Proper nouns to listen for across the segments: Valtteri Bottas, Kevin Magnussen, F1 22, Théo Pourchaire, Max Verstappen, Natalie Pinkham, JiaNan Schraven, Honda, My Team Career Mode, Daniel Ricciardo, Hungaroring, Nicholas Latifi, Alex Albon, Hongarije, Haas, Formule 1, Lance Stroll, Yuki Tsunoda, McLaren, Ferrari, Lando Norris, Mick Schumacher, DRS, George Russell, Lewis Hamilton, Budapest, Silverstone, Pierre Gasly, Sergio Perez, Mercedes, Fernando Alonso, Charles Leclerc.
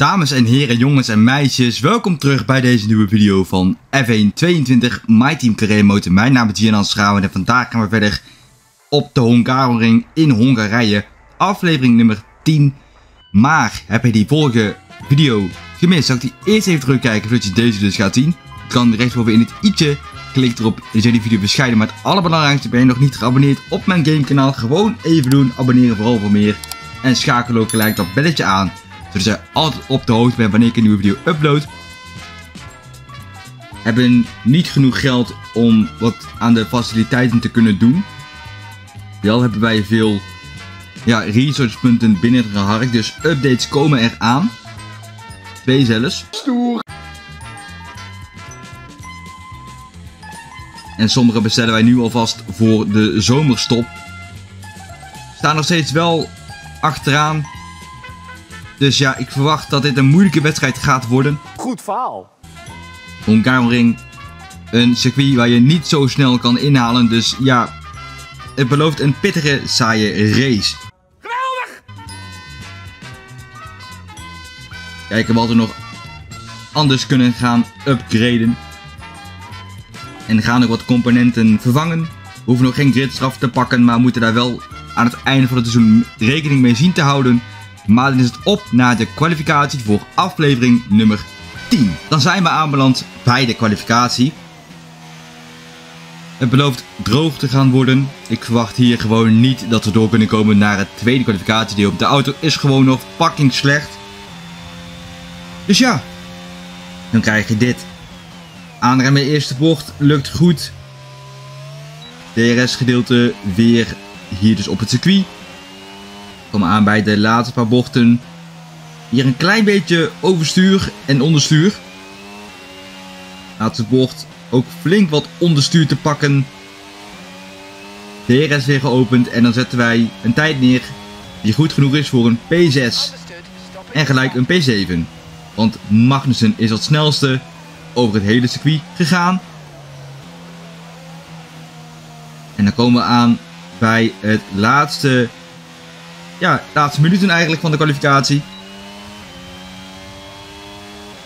Dames en heren, jongens en meisjes, welkom terug bij deze nieuwe video van F1 22 My Team Career Mode. Mijn naam is JiaNan Schraven en vandaag gaan we verder op de Hungaroring in Hongarije, aflevering nummer 10. Maar heb je die vorige video gemist, zal ik die eerst even terugkijken voordat je deze dus gaat zien. Het kan rechtsboven in het i'tje, klik erop en dan zul je die video bescheiden. Maar het allerbelangrijkste, ben je nog niet geabonneerd op mijn gamekanaal, gewoon even doen, abonneren vooral voor meer. En schakel ook gelijk dat belletje aan, zodat je altijd op de hoogte bent wanneer ik een nieuwe video upload. Hebben niet genoeg geld om wat aan de faciliteiten te kunnen doen. Wel hebben wij veel resourcepunten binnengeharkt, dus updates komen eraan. 2 zelfs. Stoer. En sommige bestellen wij nu alvast voor de zomerstop. Staan nog steeds wel achteraan. Dus ja, ik verwacht dat dit een moeilijke wedstrijd gaat worden. Goed verhaal. Hungaroring, een circuit waar je niet zo snel kan inhalen. Dus ja, het belooft een pittige, saaie race. Geweldig! Kijken wat we nog anders kunnen gaan upgraden. En gaan ook wat componenten vervangen. We hoeven nog geen gridstraf te pakken, maar moeten daar wel aan het einde van het seizoen rekening mee zien te houden. Maar dan is het op naar de kwalificatie voor aflevering nummer 10. Dan zijn we aanbeland bij de kwalificatie. Het belooft droog te gaan worden. Ik verwacht hier gewoon niet dat we door kunnen komen naar het tweede kwalificatiedeel. De auto is gewoon nog fucking slecht. Dus ja, dan krijg je dit. Aanremmen eerste bocht lukt goed. DRS gedeelte weer hier dus op het circuit. Kom aan bij de laatste paar bochten. Hier een klein beetje overstuur en onderstuur. Laatste bocht ook flink wat onderstuur te pakken. DRS weer geopend en dan zetten wij een tijd neer die goed genoeg is voor een P6. En gelijk een P7. Want Magnussen is als snelste over het hele circuit gegaan. En dan komen we aan bij het laatste... ja, de laatste minuten eigenlijk van de kwalificatie.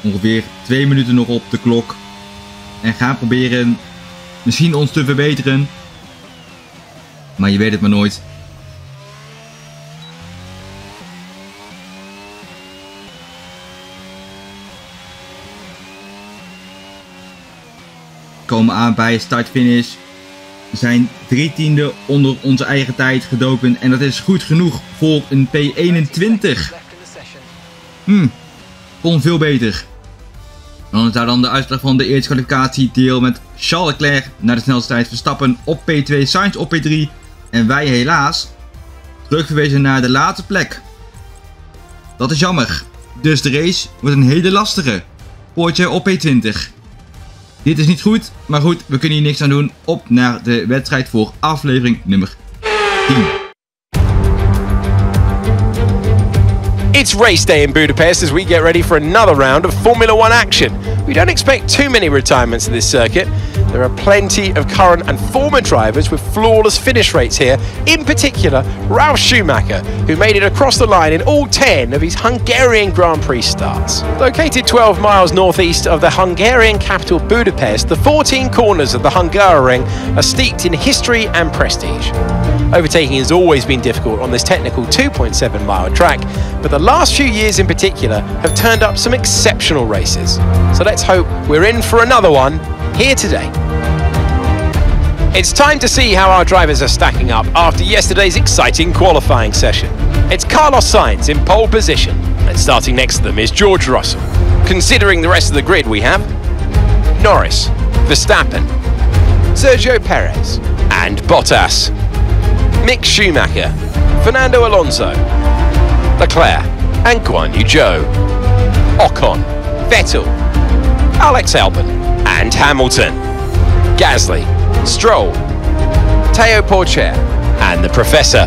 Ongeveer 2 minuten nog op de klok. En gaan proberen misschien ons te verbeteren. Maar je weet het maar nooit. Komen aan bij start-finish. We zijn 3 tienden onder onze eigen tijd gedoken. En dat is goed genoeg voor een P21. Kon veel beter. Dan is daar dan de uitslag van de eerste kwalificatiedeel met Charles Leclerc naar de snelste tijd Verstappen op P2, Sainz op P3. En wij helaas terugverwezen naar de laatste plek. Dat is jammer. Dus de race wordt een hele lastige. Poortje op P20. Dit is niet goed, maar goed, we kunnen hier niks aan doen. Op naar de wedstrijd voor aflevering nummer 10. It's race day in Budapest as we get ready for another round of Formula 1 action. We don't expect too many retirements in this circuit. There are plenty of current and former drivers with flawless finish rates here. In particular, Ralf Schumacher, who made it across the line in all 10 of his Hungarian Grand Prix starts. Located 12 miles northeast of the Hungarian capital Budapest, the 14 corners of the Hungaroring are steeped in history and prestige. Overtaking has always been difficult on this technical 2.7 mile track, but the last few years in particular have turned up some exceptional races. So let's hope we're in for another one here today. It's time to see how our drivers are stacking up after yesterday's exciting qualifying session. It's Carlos Sainz in pole position, and starting next to them is George Russell. Considering the rest of the grid we have Norris, Verstappen, Sergio Perez, and Bottas. Mick Schumacher, Fernando Alonso, Leclerc, and Guanyu Zhou. Ocon, Vettel, Alex Albon, and Hamilton. Gasly, Stroll, Théo Pourchaire, and the Professor.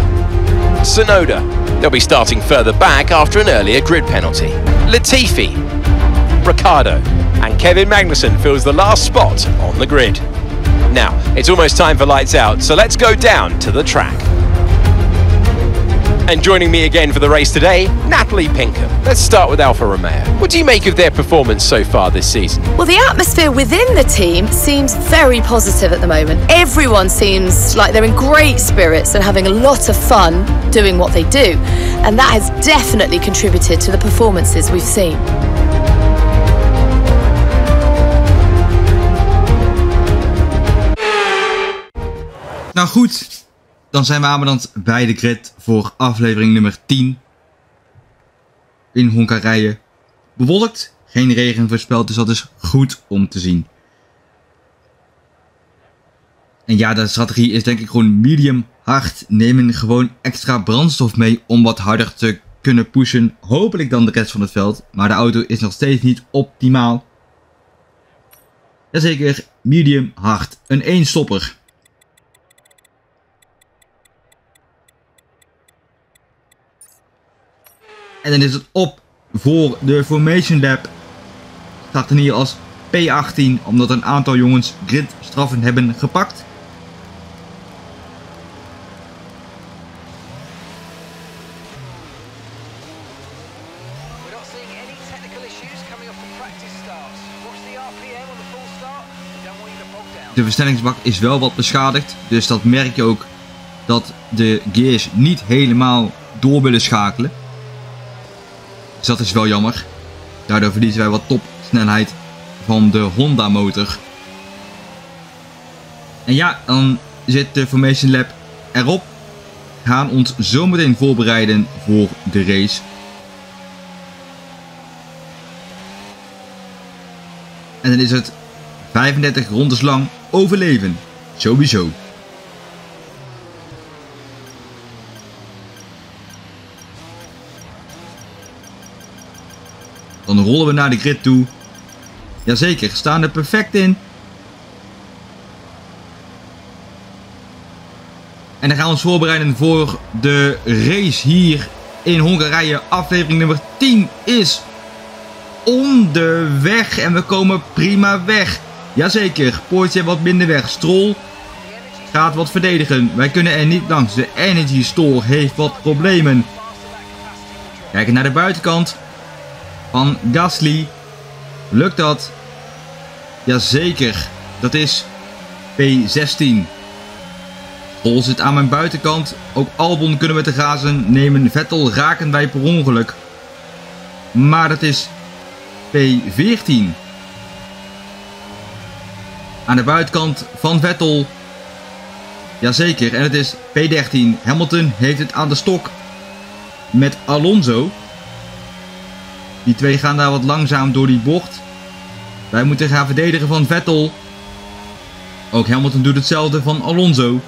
Tsunoda, they'll be starting further back after an earlier grid penalty. Latifi, Ricciardo, and Kevin Magnussen fills the last spot on the grid. Now, it's almost time for lights out, so let's go down to the track. And joining me again for the race today, Natalie Pinkham. Let's start with Alfa Romeo. What do you make of their performance so far this season? Well, the atmosphere within the team seems very positive at the moment. Everyone seems like they're in great spirits and having a lot of fun doing what they do. And that has definitely contributed to the performances we've seen. Nou goed, dan zijn we aanbeland bij de grid voor aflevering nummer 10 in Hongarije. Bewolkt, geen regen voorspeld, dus dat is goed om te zien. En ja, de strategie is denk ik gewoon medium hard. Nemen gewoon extra brandstof mee om wat harder te kunnen pushen. Hopelijk dan de rest van het veld, maar de auto is nog steeds niet optimaal. Jazeker, medium hard. Een eenstopper. En dan is het op voor de Formation Lab. Staat er hier als P18, omdat een aantal jongens gridstraffen hebben gepakt. De versnellingsbak is wel wat beschadigd, dus dat merk je ook dat de gears niet helemaal door willen schakelen. Dus dat is wel jammer. Daardoor verliezen wij wat topsnelheid van de Honda motor. En ja, dan zit de Formation Lab erop. We gaan ons zometeen voorbereiden voor de race. En dan is het 35 rondes lang overleven. Sowieso. Dan rollen we naar de grid toe. Jazeker, staan er perfect in. En dan gaan we ons voorbereiden voor de race hier in Hongarije. Aflevering nummer 10 is onderweg. En we komen prima weg. Jazeker, Poortje wat minder weg. Stroll gaat wat verdedigen. Wij kunnen er niet langs. De Energy Store heeft wat problemen. Kijken naar de buitenkant. Van Gasly. Lukt dat? Jazeker. Dat is P16. Stroll zit aan mijn buitenkant. Ook Albon kunnen we te grazen nemen. Vettel raken wij per ongeluk. Maar dat is P14. Aan de buitenkant van Vettel. Jazeker. En het is P13. Hamilton heeft het aan de stok. Met Alonso. Die twee gaan daar wat langzaam door die bocht. Wij moeten gaan verdedigen van Vettel. Ook Hamilton doet hetzelfde van Alonso.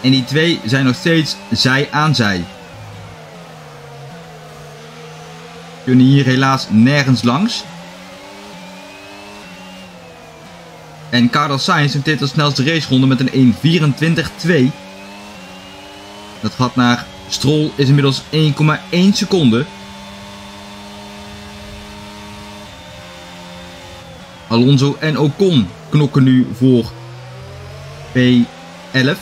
En die twee zijn nog steeds zij aan zij. Kunnen hier helaas nergens langs. En Carlos Sainz heeft dit als snelste raceronde met een 1:24.2. Dat gaat naar Stroll, is inmiddels 1,1 seconde. Alonso en Ocon knokken nu voor P11.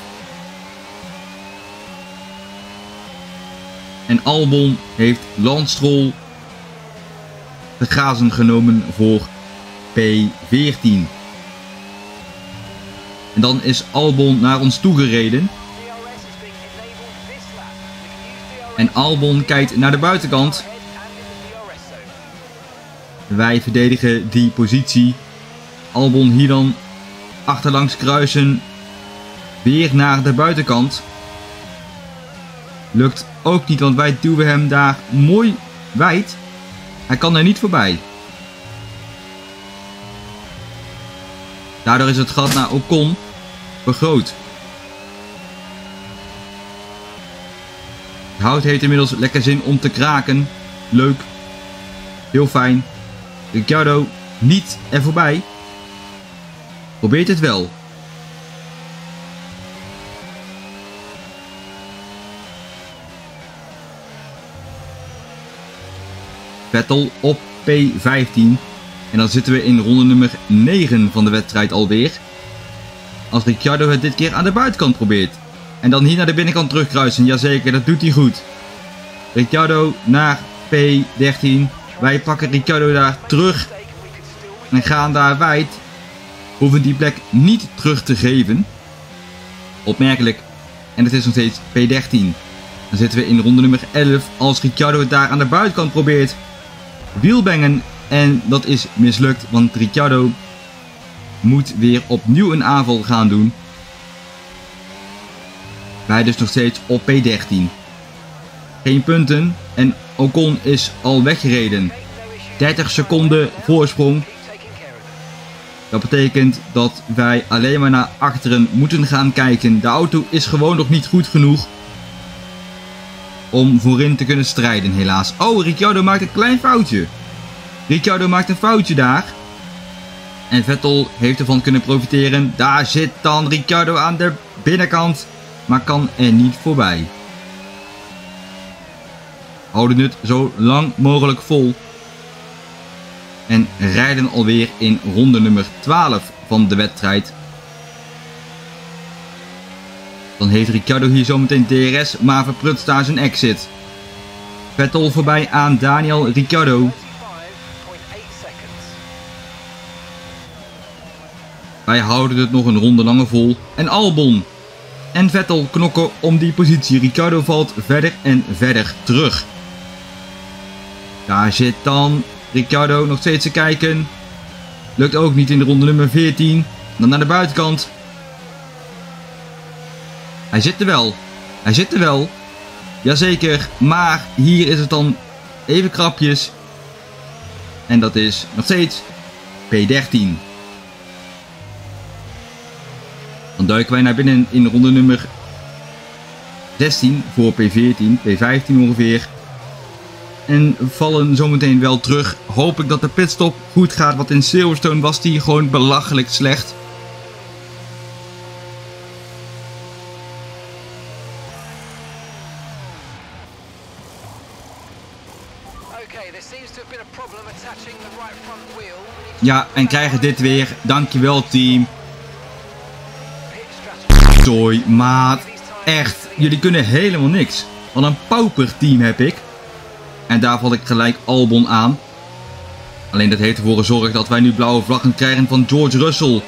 En Albon heeft Lance Stroll te grazen genomen voor P14. En dan is Albon naar ons toegereden. En Albon kijkt naar de buitenkant. Wij verdedigen die positie. Albon hier dan achterlangs kruisen. Weer naar de buitenkant. Lukt ook niet, want wij duwen hem daar mooi wijd. Hij kan er niet voorbij. Daardoor is het gat naar Ocon vergroot. Hout heeft inmiddels lekker zin om te kraken. Leuk. Heel fijn. Ricciardo niet er voorbij. Probeert het wel. Vettel op P15. En dan zitten we in ronde nummer 9 van de wedstrijd alweer. Als Ricciardo het dit keer aan de buitenkant probeert. En dan hier naar de binnenkant terugkruisen. Jazeker, dat doet hij goed. Ricciardo naar P13. Wij pakken Ricciardo daar terug. En gaan daar wijd. Hoeven die plek niet terug te geven. Opmerkelijk. En het is nog steeds P13. Dan zitten we in ronde nummer 11. Als Ricciardo het daar aan de buitenkant probeert. Wielbengen. En dat is mislukt. Want Ricciardo moet weer opnieuw een aanval gaan doen. Wij dus nog steeds op P13. Geen punten. En Ocon is al weggereden. 30 seconden voorsprong. Dat betekent dat wij alleen maar naar achteren moeten gaan kijken. De auto is gewoon nog niet goed genoeg om voorin te kunnen strijden, helaas. Oh, Ricciardo maakt een klein foutje. Ricciardo maakt een foutje daar. En Vettel heeft ervan kunnen profiteren. Daar zit dan Ricciardo aan de binnenkant. Maar kan er niet voorbij. Houden het zo lang mogelijk vol. En rijden alweer in ronde nummer 12 van de wedstrijd. Dan heeft Ricciardo hier zometeen DRS, maar verprutst daar zijn exit. Vettel voorbij aan Daniel Ricciardo. Wij houden het nog een ronde langer vol. En Albon en Vettel knokken om die positie. Ricciardo valt verder en verder terug. Daar zit dan Ricciardo nog steeds te kijken. Lukt ook niet in de ronde nummer 14. Dan naar de buitenkant. Hij zit er wel. Hij zit er wel. Jazeker. Maar hier is het dan even krapjes. En dat is nog steeds P13. Dan duiken wij naar binnen in ronde nummer 16 voor P14, P15 ongeveer. En vallen zometeen wel terug. Hoop ik dat de pitstop goed gaat. Want in Silverstone was die gewoon belachelijk slecht. Ja, en krijgen dit weer. Dankjewel team. Sorry, maat. Echt. Jullie kunnen helemaal niks. Wat een pauper team heb ik. En daar val ik gelijk Albon aan. Alleen dat heeft ervoor gezorgd dat wij nu blauwe vlaggen krijgen van George Russell.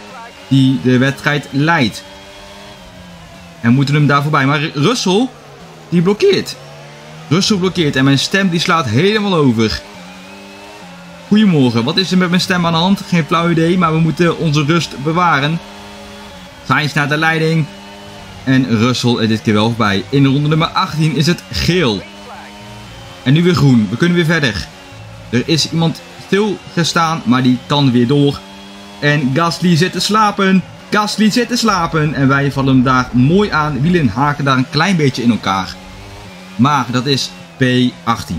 Die de wedstrijd leidt. En moeten hem daar voorbij. Maar Russell, die blokkeert. Russell blokkeert en mijn stem die slaat helemaal over. Goedemorgen, wat is er met mijn stem aan de hand? Geen flauw idee, maar we moeten onze rust bewaren. Sainz naar de leiding. En Russell er dit keer wel voorbij. In ronde nummer 18 is het geel. En nu weer groen. We kunnen weer verder. Er is iemand stilgestaan, maar die kan weer door. En Gasly zit te slapen. Gasly zit te slapen. En wij vallen hem daar mooi aan. Wielen haken daar een klein beetje in elkaar. Maar dat is P18.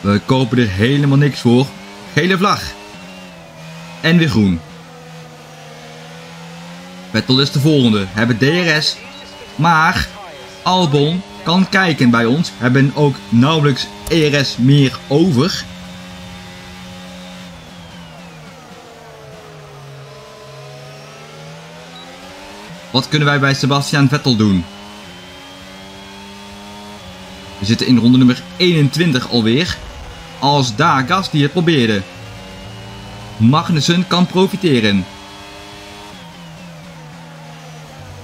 We kopen er helemaal niks voor. Gele vlag. En weer groen. Vettel is de volgende. Hebben DRS. Maar Albon kan kijken bij ons. Hebben ook nauwelijks DRS meer over. Wat kunnen wij bij Sebastian Vettel doen? We zitten in ronde nummer 21 alweer. Als daar Gasly het probeerde. Magnussen kan profiteren.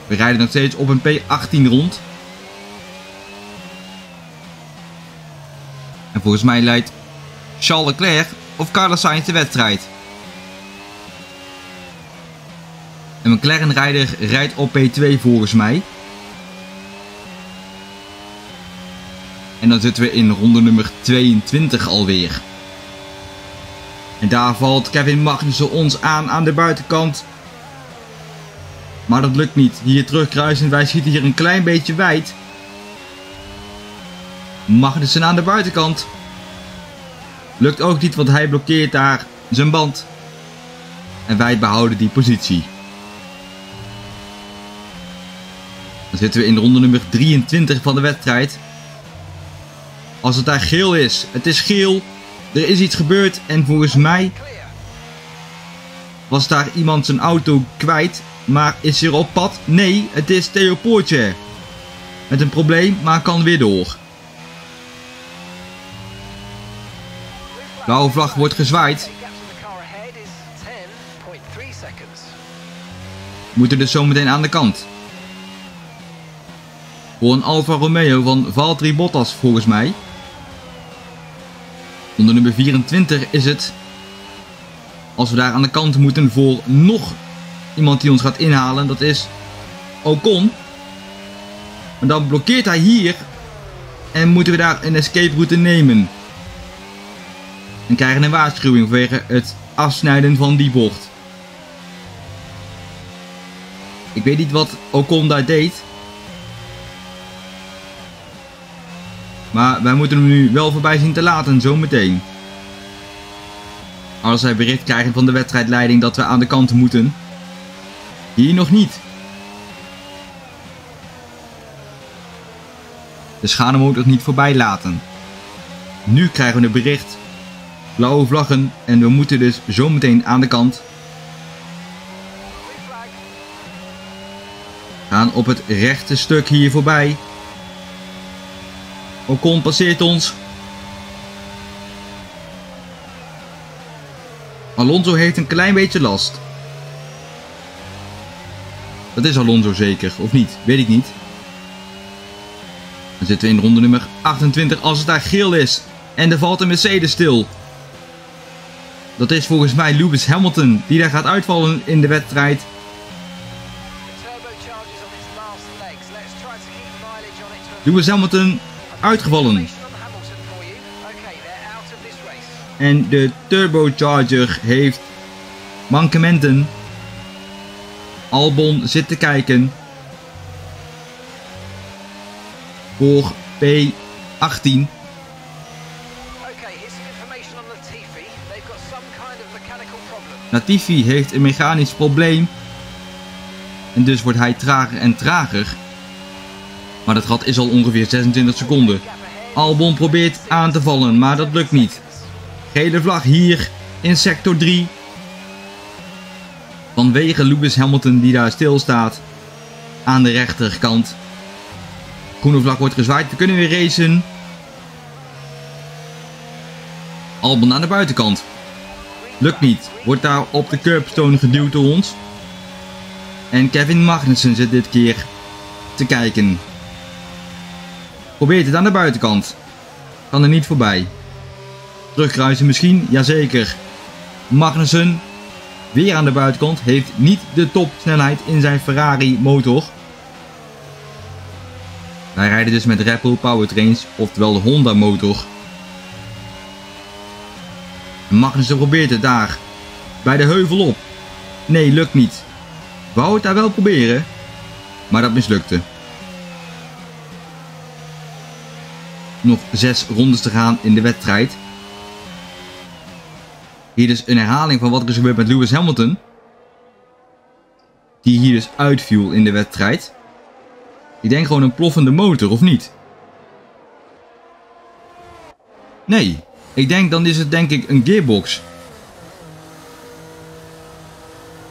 We rijden nog steeds op een P18 rond. En volgens mij leidt Charles Leclerc of Carlos Sainz de wedstrijd. Een McLaren-rijder rijdt op P2 volgens mij. En dan zitten we in ronde nummer 22 alweer. En daar valt Kevin Magnussen ons aan de buitenkant. Maar dat lukt niet. Hier terugkruisen. Wij schieten hier een klein beetje wijd. Magnussen aan de buitenkant. Lukt ook niet, want hij blokkeert daar zijn band. En wij behouden die positie. Dan zitten we in ronde nummer 23 van de wedstrijd. Als het daar geel is. Het is geel. Er is iets gebeurd. En volgens mij was daar iemand zijn auto kwijt. Maar is hij op pad? Nee, het is Théo Pourchaire. Met een probleem, maar kan weer door. Blauwe vlag wordt gezwaaid. We moeten dus zometeen aan de kant. Voor een Alfa Romeo van Valtteri Bottas volgens mij. Onder nummer 24 is het. Als we daar aan de kant moeten voor nog iemand die ons gaat inhalen. Dat is Ocon. Maar dan blokkeert hij hier. En moeten we daar een escape route nemen. En krijgen een waarschuwing vanwege het afsnijden van die bocht. Ik weet niet wat Ocon daar deed. Maar wij moeten hem nu wel voorbij zien te laten, zometeen. Als wij bericht krijgen van de wedstrijdleiding dat we aan de kant moeten. Hier nog niet. Dus gaan we hem ook nog niet voorbij laten. Nu krijgen we een bericht. Blauwe vlaggen en we moeten dus zometeen aan de kant. Gaan op het rechte stuk hier voorbij. Ocon passeert ons. Alonso heeft een klein beetje last. Dat is Alonso zeker, of niet? Weet ik niet. Dan zitten we in ronde nummer 28 als het daar geel is. En er valt een Mercedes stil. Dat is volgens mij Lewis Hamilton die daar gaat uitvallen in de wedstrijd. Lewis Hamilton uitgevallen. En de turbocharger heeft mankementen. Albon zit te kijken. Voor P18. Latifi heeft een mechanisch probleem. En dus wordt hij trager en trager. Maar dat gat is al ongeveer 26 seconden. Albon probeert aan te vallen, maar dat lukt niet. Gele vlag hier in sector 3. Vanwege Lewis Hamilton die daar stilstaat. Aan de rechterkant. Groene vlag wordt gezwaaid. We kunnen weer racen. Albon aan de buitenkant. Lukt niet. Wordt daar op de curbstone geduwd door ons. En Kevin Magnussen zit dit keer te kijken. Probeert het aan de buitenkant. Kan er niet voorbij. Terugkruisen misschien? Jazeker. Magnussen. Weer aan de buitenkant. Heeft niet de topsnelheid in zijn Ferrari motor. Wij rijden dus met Red Bull Powertrains. Oftewel de Honda motor. Magnussen probeert het daar. Bij de heuvel op. Nee, lukt niet. Wou het daar wel proberen. Maar dat mislukte. Nog 6 rondes te gaan in de wedstrijd. Hier dus een herhaling van wat er is gebeurd met Lewis Hamilton. Die hier dus uitviel in de wedstrijd. Ik denk gewoon een ploffende motor, of niet? Nee, ik denk dan is het denk ik een gearbox.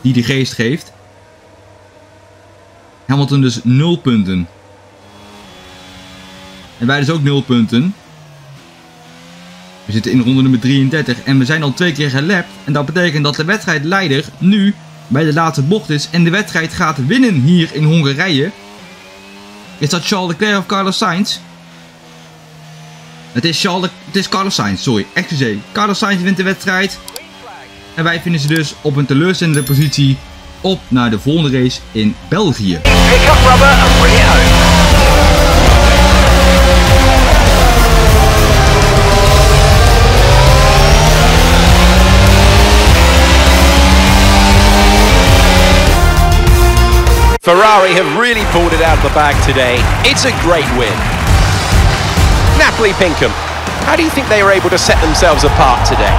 Die de geest geeft. Hamilton dus 0 punten. En wij dus ook 0 punten. We zitten in ronde nummer 33 en we zijn al 2 keer gelapt. En dat betekent dat de wedstrijdleider nu bij de laatste bocht is en de wedstrijd gaat winnen hier in Hongarije. Is dat Charles Leclerc of Carlos Sainz? Het is Carlos Sainz, sorry. Excuseer. Carlos Sainz wint de wedstrijd. En wij finishen dus op een teleurstellende positie op naar de volgende race in België. Pick up rubber and bring it home. Ferrari have really pulled it out of the bag today. It's a great win. Natalie Pinkham, how do you think they were able to set themselves apart today?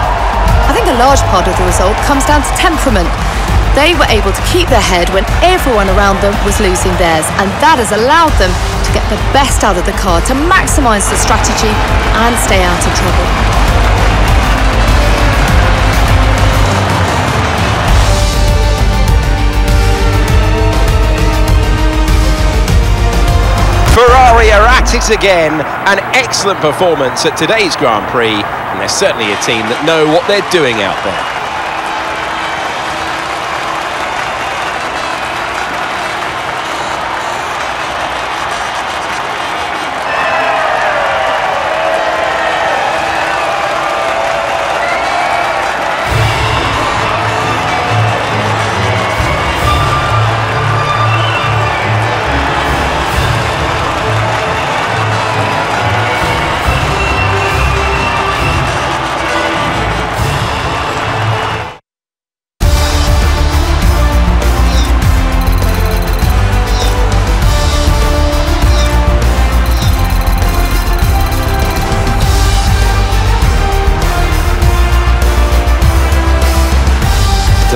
I think a large part of the result comes down to temperament. They were able to keep their head when everyone around them was losing theirs, and that has allowed them to get the best out of the car, to maximise the strategy and stay out of trouble. at it again. An excellent performance at today's Grand Prix, and they're certainly a team that know what they're doing out there.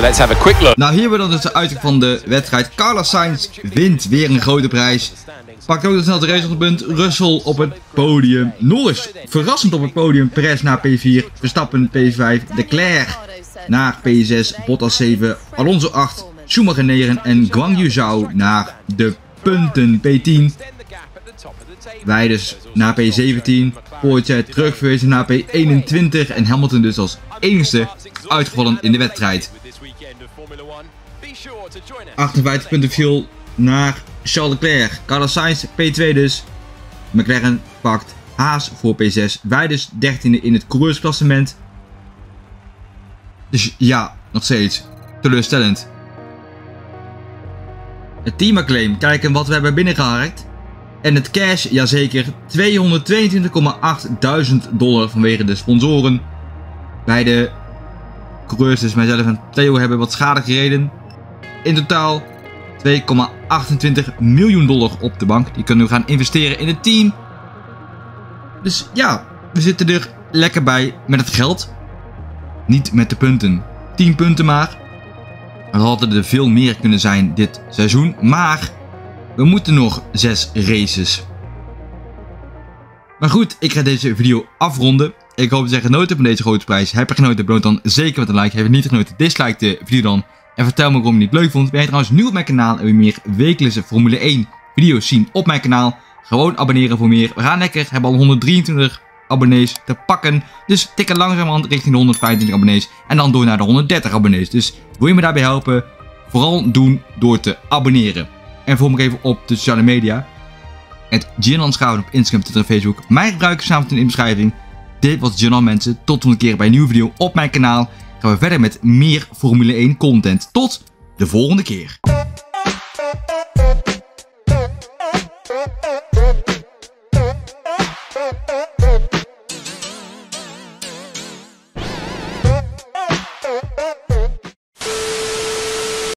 Let's have a quick look. Nou, hier wordt dan dus de uiting van de wedstrijd. Carlos Sainz wint weer een grote prijs. Pakt ook snel de racepunt. Russell op het podium. Norris verrassend op het podium. Perez naar P4. Verstappen P5. Leclerc naar P6. Bottas 7. Alonso 8. Schumacher 9. En Guanyu Zhou naar de punten. P10. Wij dus naar P17. Pourchaire terugverwezen naar P21. En Hamilton dus als enigste uitgevallen in de wedstrijd. 58 punten viel naar Charles Leclerc. Carlos Sainz P2 dus. McLaren pakt Haas voor P6. Wij dus 13e in het coureursklassement. Dus ja, nog steeds teleurstellend. Het teamaclaim. Kijken wat we hebben binnengeharkt. En het cash, jazeker. $222.800 vanwege de sponsoren. Bij de coureurs, dus mijzelf en Theo, hebben wat schade gereden. In totaal $2,28 miljoen op de bank. Die kunnen we gaan investeren in het team. Dus ja, we zitten er lekker bij met het geld. Niet met de punten. 10 punten maar. Er hadden er veel meer kunnen zijn dit seizoen. Maar we moeten nog 6 races. Maar goed, ik ga deze video afronden. Ik hoop dat je genoten hebt van deze grote prijs. Heb je genoten, beloon dan zeker met een like. Heb je niet genoten, dislike de video dan. En vertel me waarom je het leuk vond. Ben je trouwens nieuw op mijn kanaal en wil je meer wekelijkse Formule 1 video's zien op mijn kanaal? Gewoon abonneren voor meer. We gaan lekker, hebben al 123 abonnees te pakken. Dus tikken langzamerhand richting de 125 abonnees. En dan door naar de 130 abonnees. Dus wil je me daarbij helpen? Vooral doen door te abonneren. En volg me even op de sociale media. Het JiaNan Schraven op Instagram, Twitter en Facebook. Mijn gebruikersnaam staat in de beschrijving. Dit was JiaNan mensen. Tot de volgende keer bij een nieuwe video op mijn kanaal. Gaan we verder met meer Formule 1 content. Tot de volgende keer.